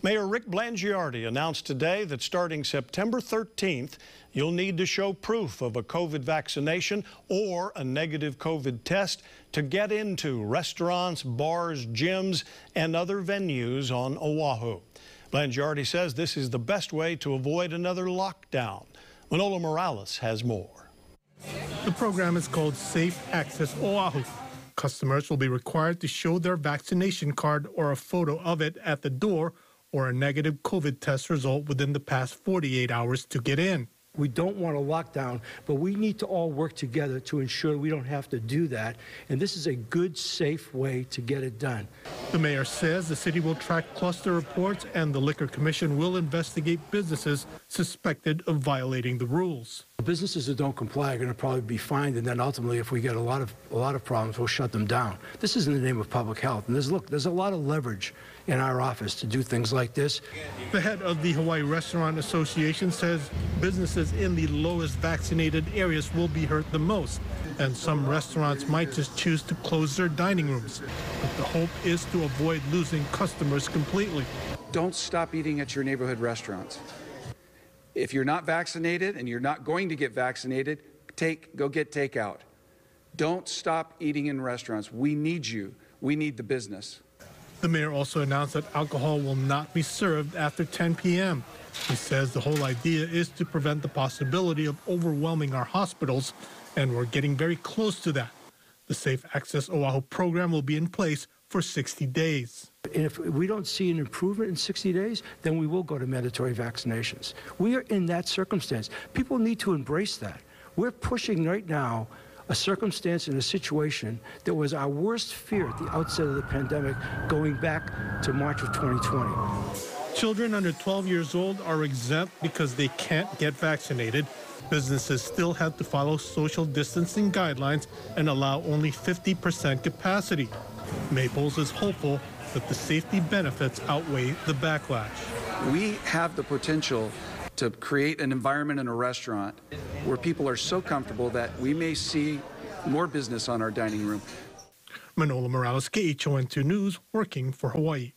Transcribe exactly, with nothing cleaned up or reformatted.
Mayor Rick Blangiardi announced today that starting September thirteenth, you'll need to show proof of a COVID vaccination or a negative COVID test to get into restaurants, bars, gyms, and other venues on Oahu. Blangiardi says this is the best way to avoid another lockdown. Manolo Morales has more. The program is called Safe Access Oahu. Customers will be required to show their vaccination card or a photo of it at the door or a negative COVID test result within the past forty-eight hours to get in. We don't want a lockdown, but we need to all work together to ensure we don't have to do that. And this is a good, safe way to get it done. The mayor says the city will track cluster reports and the Liquor Commission will investigate businesses suspected of violating the rules. Businesses that don't comply are going to probably be fined, and then ultimately, if we get a lot of a lot of problems, we'll shut them down. This is in the name of public health, and there's look, there's a lot of leverage in our office to do things like this. The head of the Hawaii Restaurant Association says businesses in the lowest vaccinated areas will be hurt the most, and some restaurants might just choose to close their dining rooms. But the hope is to avoid losing customers completely. Don't stop eating at your neighborhood restaurants. If you're not vaccinated and you're not going to get vaccinated, take, go get takeout. Don't stop eating in restaurants. We need you. We need the business. The mayor also announced that alcohol will not be served after ten p m He says the whole idea is to prevent the possibility of overwhelming our hospitals, and we're getting very close to that. The Safe Access Oahu program will be in place for sixty days. And if we don't see an improvement in sixty days, then we will go to mandatory vaccinations. We are in that circumstance. People need to embrace that. We're pushing right now a circumstance and a situation that was our worst fear at the outset of the pandemic, going back to March of twenty twenty. Children under twelve years old are exempt because they can't get vaccinated. Businesses still have to follow social distancing guidelines and allow only fifty percent capacity. Maples is hopeful that the safety benefits outweigh the backlash. We have the potential to create an environment in a restaurant where people are so comfortable that we may see more business on our dining room. Manolo Morales, K H O N two News, working for Hawaii.